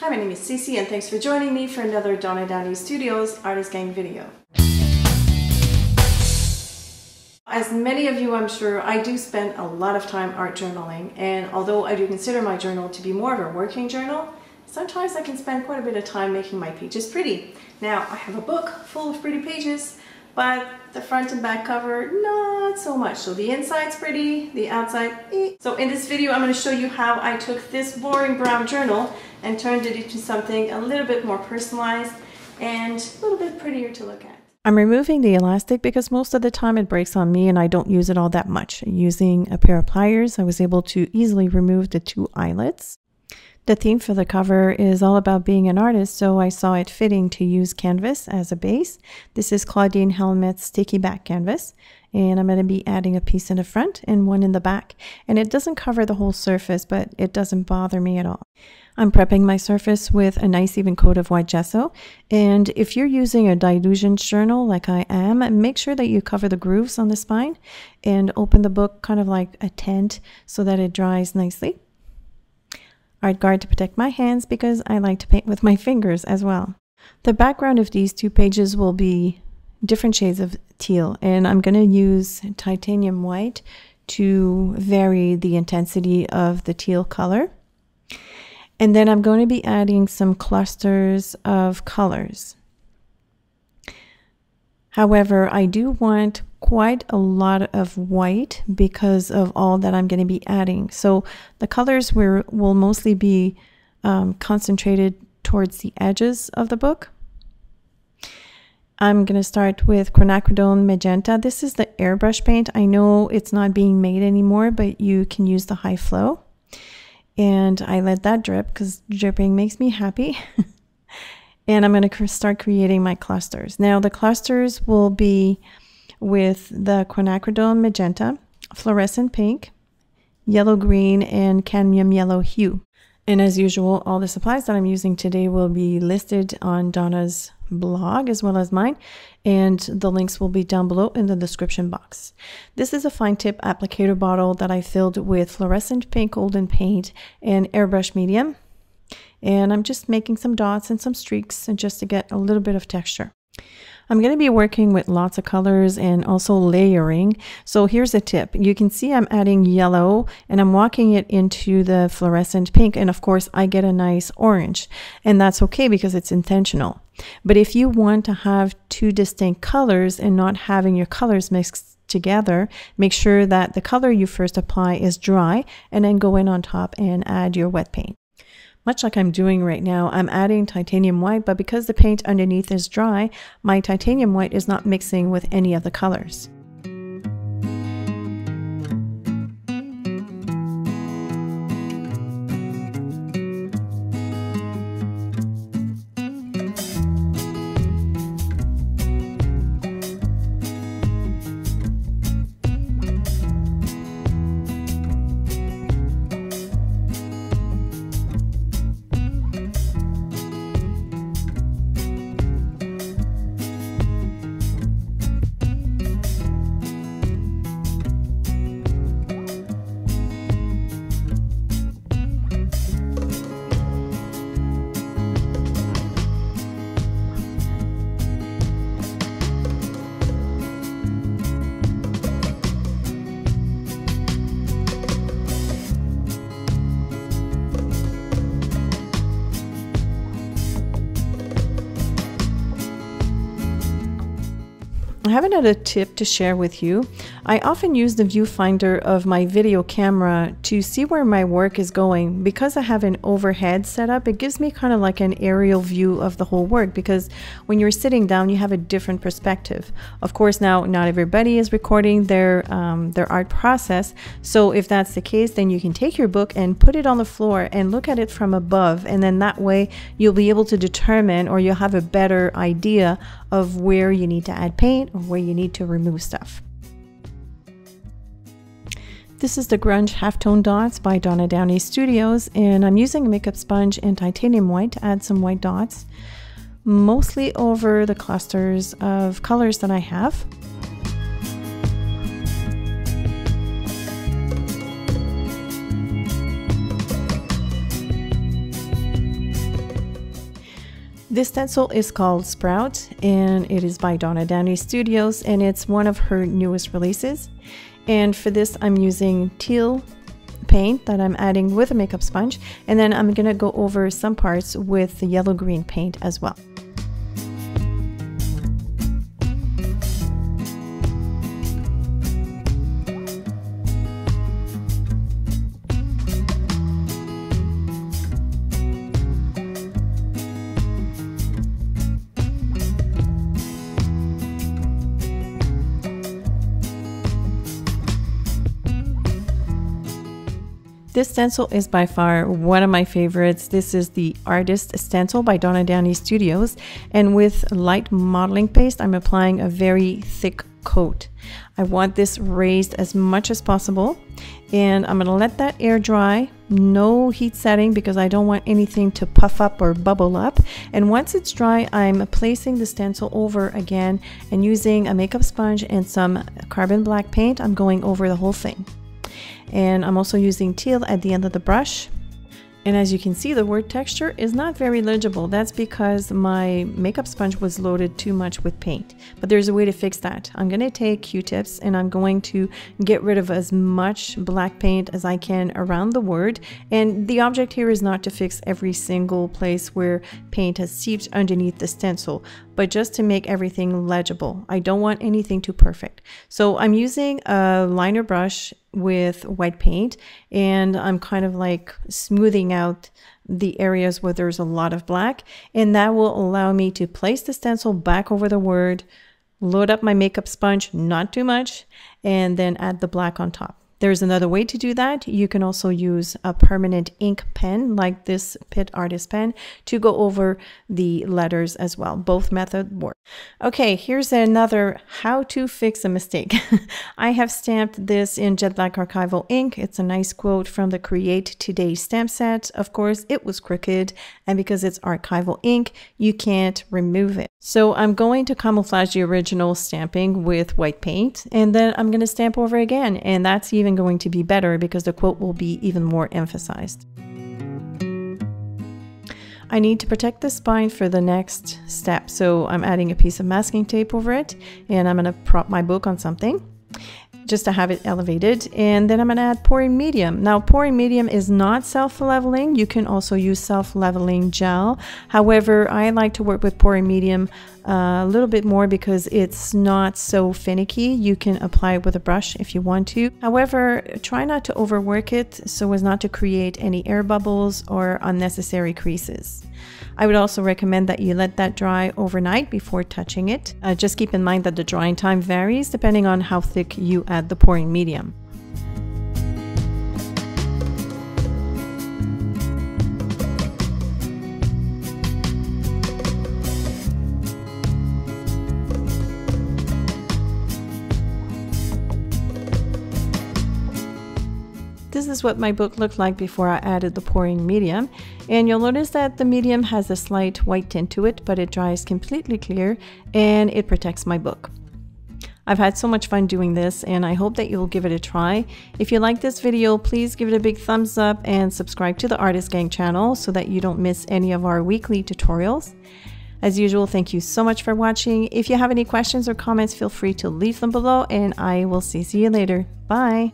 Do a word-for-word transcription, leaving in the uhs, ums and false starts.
Hi, my name is Cece and thanks for joining me for another Donna Downey Studios Artist Gang video. As many of you, I'm sure, I do spend a lot of time art journaling, and although I do consider my journal to be more of a working journal, sometimes I can spend quite a bit of time making my pages pretty. Now, I have a book full of pretty pages, but the front and back cover, not so much. So the inside's pretty, the outside, eh. So in this video, I'm going to show you how I took this boring brown journal and turned it into something a little bit more personalized and a little bit prettier to look at. I'm removing the elastic because most of the time it breaks on me and I don't use it all that much. Using a pair of pliers, I was able to easily remove the two eyelets. The theme for the cover is all about being an artist, so I saw it fitting to use canvas as a base. This is Claudine Helmuth's Sticky Back Canvas, and I'm going to be adding a piece in the front and one in the back. And it doesn't cover the whole surface, but it doesn't bother me at all. I'm prepping my surface with a nice even coat of white gesso. And if you're using a Dylusions journal like I am, make sure that you cover the grooves on the spine and open the book kind of like a tent so that it dries nicely. Art guard to protect my hands because I like to paint with my fingers as well. The background of these two pages will be different shades of teal, and I'm going to use titanium white to vary the intensity of the teal color. And then I'm going to be adding some clusters of colors. However, I do want quite a lot of white because of all that I'm going to be adding. So the colors will will mostly be um, concentrated towards the edges of the book. I'm going to start with Quinacridone Magenta. This is the airbrush paint. I know it's not being made anymore, but you can use the high flow. And I let that drip because dripping makes me happy. And I'm going to start creating my clusters. Now the clusters will be with the Quinacridone Magenta, Fluorescent Pink, Yellow Green, and Cadmium Yellow hue. And as usual, all the supplies that I'm using today will be listed on Donna's blog as well as mine, and the links will be down below in the description box. This is a fine tip applicator bottle that I filled with fluorescent pink golden paint and airbrush medium, and I'm just making some dots and some streaks and just to get a little bit of texture. I'm going to be working with lots of colors and also layering. So here's a tip. You can see I'm adding yellow and I'm walking it into the fluorescent pink. And of course, I get a nice orange. And that's okay because it's intentional. But if you want to have two distinct colors and not having your colors mixed together, make sure that the color you first apply is dry and then go in on top and add your wet paint. Much like I'm doing right now, I'm adding titanium white, but because the paint underneath is dry, my titanium white is not mixing with any of the colors. I have another tip to share with you. I often use the viewfinder of my video camera to see where my work is going. Because I have an overhead setup, it gives me kind of like an aerial view of the whole work, because when you're sitting down, you have a different perspective. Of course, now not everybody is recording their, um, their art process. So if that's the case, then you can take your book and put it on the floor and look at it from above. And then that way you'll be able to determine, or you'll have a better idea of where you need to add paint, where you need to remove stuff. This is the Grunge Halftone Dots by Donna Downey Studios, and I'm using a makeup sponge and titanium white to add some white dots, mostly over the clusters of colors that I have. This stencil is called Sprout, and it is by Donna Downey Studios, and it's one of her newest releases. And for this, I'm using teal paint that I'm adding with a makeup sponge, and then I'm gonna go over some parts with the yellow-green paint as well. This stencil is by far one of my favorites. This is the Artist Stencil by Donna Downey Studios, and with light modeling paste, I'm applying a very thick coat. I want this raised as much as possible, and I'm gonna let that air dry, no heat setting, because I don't want anything to puff up or bubble up. And once it's dry, I'm placing the stencil over again and using a makeup sponge and some carbon black paint. I'm going over the whole thing. And I'm also using teal at the end of the brush. And as you can see, the word texture is not very legible. That's because my makeup sponge was loaded too much with paint. But there's a way to fix that. I'm going to take Q-tips and I'm going to get rid of as much black paint as I can around the word. And the object here is not to fix every single place where paint has seeped underneath the stencil, but just to make everything legible. I don't want anything too perfect. So I'm using a liner brush with white paint, and I'm kind of like smoothing out the areas where there's a lot of black, and that will allow me to place the stencil back over the word, load up my makeup sponge, not too much, and then add the black on top. There's another way to do that. You can also use a permanent ink pen like this Pitt Artist pen to go over the letters as well. Both methods work. Okay, here's another how to fix a mistake. I have stamped this in Jet Black Archival Ink. It's a nice quote from the Create Today stamp set. Of course, it was crooked, and because it's archival ink, you can't remove it. So I'm going to camouflage the original stamping with white paint, and then I'm going to stamp over again, and that's even going to be better because the quote will be even more emphasized. I need to protect the spine for the next step, so I'm adding a piece of masking tape over it, and I'm going to prop my book on something just to have it elevated, and then I'm going to add pouring medium. Now, pouring medium is not self-leveling. You can also use self-leveling gel. However, I like to work with pouring medium a little bit more because it's not so finicky. You can apply it with a brush if you want to. However, try not to overwork it so as not to create any air bubbles or unnecessary creases. I would also recommend that you let that dry overnight before touching it. Uh, just keep in mind that the drying time varies depending on how thick you add the pouring medium. This is what my book looked like before I added the pouring medium, and you'll notice that the medium has a slight white tint to it, but it dries completely clear and it protects my book. I've had so much fun doing this, and I hope that you'll give it a try. If you like this video, please give it a big thumbs up and subscribe to the Artist Gang channel so that you don't miss any of our weekly tutorials. As usual, thank you so much for watching. If you have any questions or comments, feel free to leave them below, and I will see you later. Bye!